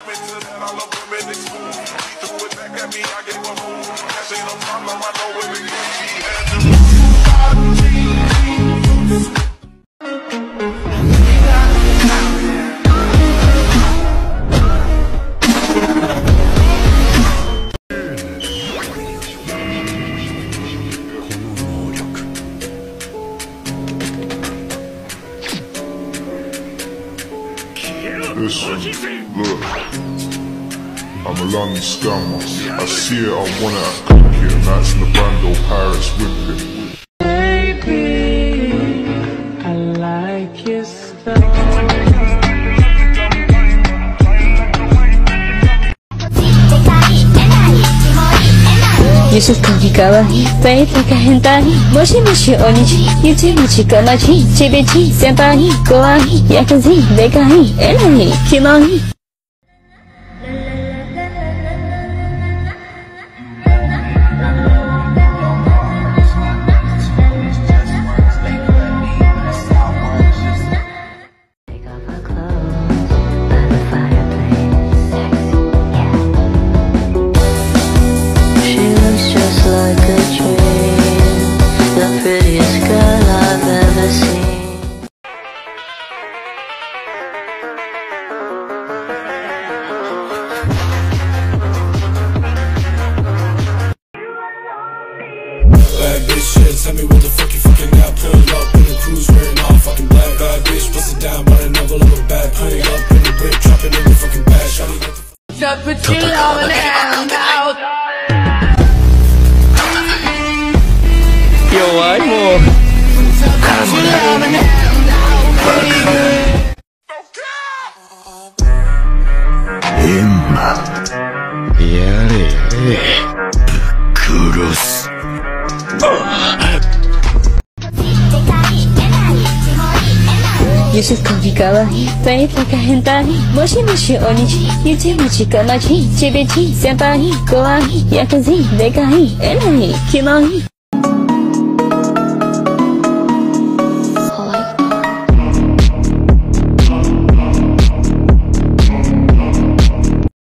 I love women in school. She threw it back at me, I gave her room. That ain't no problem, I know it is. She had to listen, look, I'm a London scammer. I see it, I want it, I cook it. Nights in the Brando, Paris whipping. Baby, I like your stuff. Yusuf Kikikawa, Faith Kahentani, Moshi Moshi Onichi, Yuchi Mochi Kamachi, Chibichi, Senpani, Koani, Yakazi, Dekahi, Enani, Kimani. Tell me what the fuck you fucking got. Pull up in the cruise, wearing all fucking black. Bad bitch, bust it down, but I never look back. Pull up in the brick, dropping in the fucking bag. Shawty got the fuck up, put your love in the hand out. Yo, I'm more. Put your love in the hand out. Emma, yare, bukuros. Yusuf Kikikawa, Faith Kahentani, Moshi Moshi Onichi, Yuchi Mochi Kamachi, Chibichi, Senpani, Koani, Yakazi, Dekahi, Enani, Kimani.